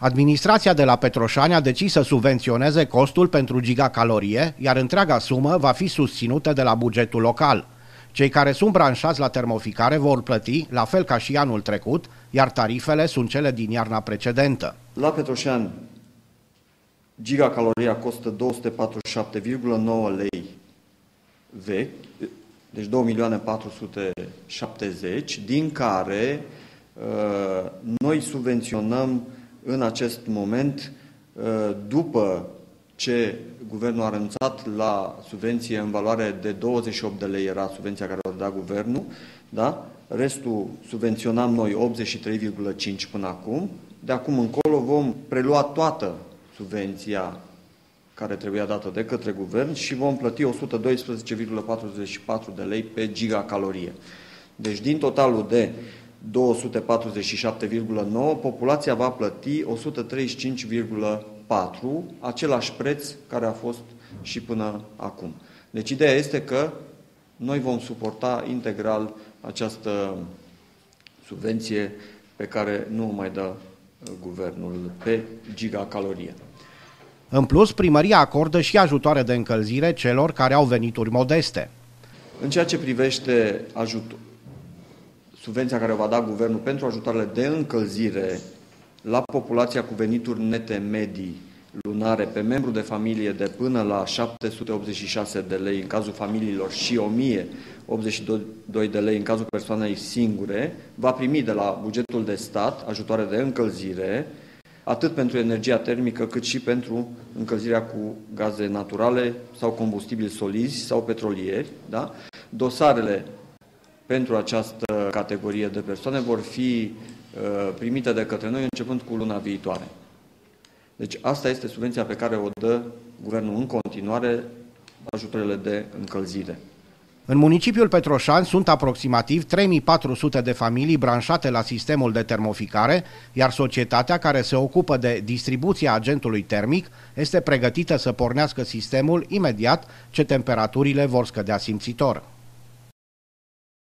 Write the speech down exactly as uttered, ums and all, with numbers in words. Administrația de la Petroșani a decis să subvenționeze costul pentru gigacalorie, iar întreaga sumă va fi susținută de la bugetul local. Cei care sunt branșați la termoficare vor plăti, la fel ca și anul trecut, iar tarifele sunt cele din iarna precedentă. La Petroșani, gigacaloria costă două sute patruzeci și șapte virgulă nouă lei vechi, deci două milioane patru sute șaptezeci de mii, din care uh, noi subvenționăm în acest moment, după ce guvernul a renunțat la subvenție în valoare de douăzeci și opt de lei, era subvenția care o da guvernul, da? Restul subvenționam noi optzeci și trei virgulă cinci până acum, de acum încolo vom prelua toată subvenția care trebuia dată de către guvern și vom plăti o sută doisprezece virgulă patruzeci și patru de lei pe gigacalorie. Deci din totalul de două sute patruzeci și șapte virgulă nouă, populația va plăti o sută treizeci și cinci virgulă patru, același preț care a fost și până acum. Deci ideea este că noi vom suporta integral această subvenție pe care nu o mai dă guvernul pe gigacalorie. În plus, primăria acordă și ajutoare de încălzire celor care au venituri modeste. În ceea ce privește ajutorul, subvenția care o va da guvernul pentru ajutoarele de încălzire la populația cu venituri nete medii lunare pe membru de familie de până la șapte sute optzeci și șase de lei în cazul familiilor și o mie optzeci și doi de lei în cazul persoanei singure, va primi de la bugetul de stat ajutoare de încălzire, atât pentru energia termică cât și pentru încălzirea cu gaze naturale sau combustibili solizi sau petrolieri. Da? Dosarele pentru această categorie de persoane vor fi uh, primite de către noi începând cu luna viitoare. Deci asta este subvenția pe care o dă guvernul în continuare, ajutoarele de încălzire. În municipiul Petroșani sunt aproximativ trei mii patru sute de familii branșate la sistemul de termoficare, iar societatea care se ocupă de distribuția agentului termic este pregătită să pornească sistemul imediat ce temperaturile vor scădea simțitor.